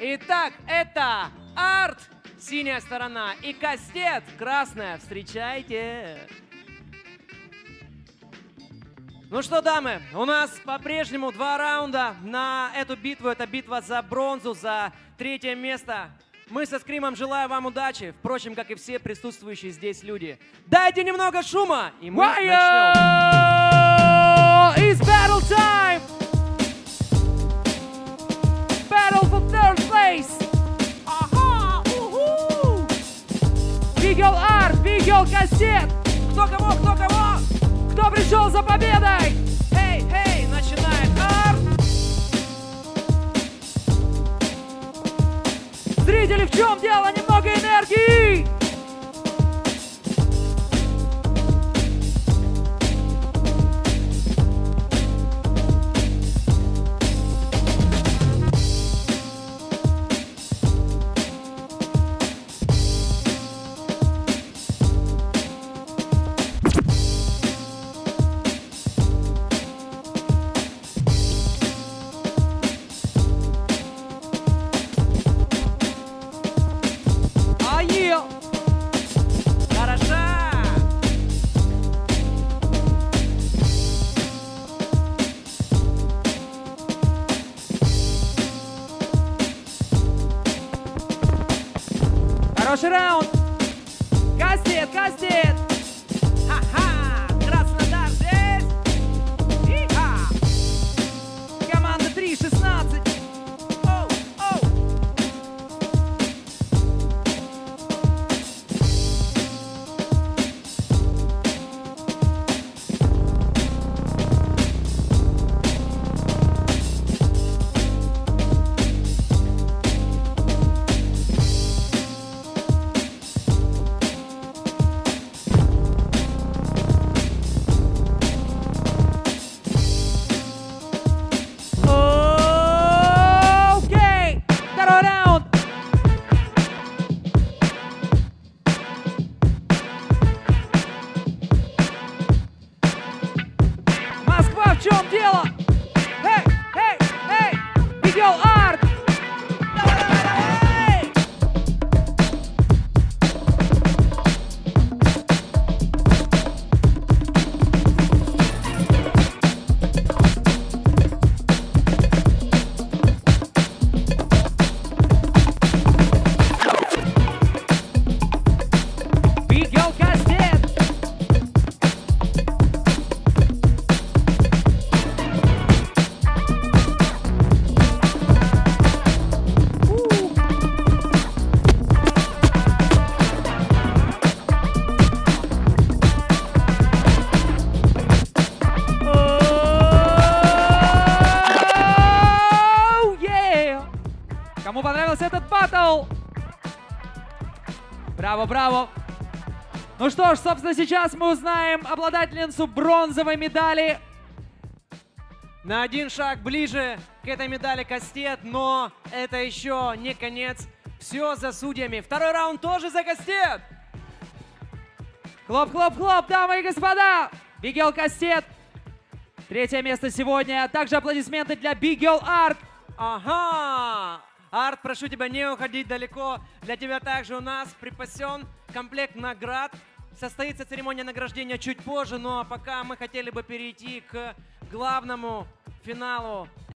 Итак, это Арт, синяя сторона, и Кастет, красная. Встречайте! Ну что, дамы, у нас по-прежнему два раунда на эту битву. Это битва за бронзу, за третье место. Мы со Скримом желаем вам удачи, впрочем, как и все присутствующие здесь люди. Дайте немного шума, и мы Wire! Начнем. It's battle time! Battle for third place! Ага, уху! Бигел Арт, Бигел Кассет! Кто кого, кто кого? Кто пришел за победой? Эй, эй, начинает Арт! Зрители, в чем дело? Немного энергии! Хороший раунд! Кастет, Кастет! Ха-ха! Краснодар здесь! И-ха! Команда 3-16! Оу, в чем дело? Эй, эй, эй! Бигел Арт! Давай, давай, эй! Бигел Кастет! Кому понравился этот баттл? Браво, браво! Ну что ж, собственно, сейчас мы узнаем обладательницу бронзовой медали. На один шаг ближе к этой медали Кастет, но это еще не конец. Все за судьями. Второй раунд тоже за Кастет. Хлоп, хлоп, хлоп, дамы и господа! Бигел Кастет. Третье место сегодня. А также аплодисменты для Бигел Арт. Ага! Арт, прошу тебя не уходить далеко. Для тебя также у нас припасен комплект наград. Состоится церемония награждения чуть позже, но пока мы хотели бы перейти к главному финалу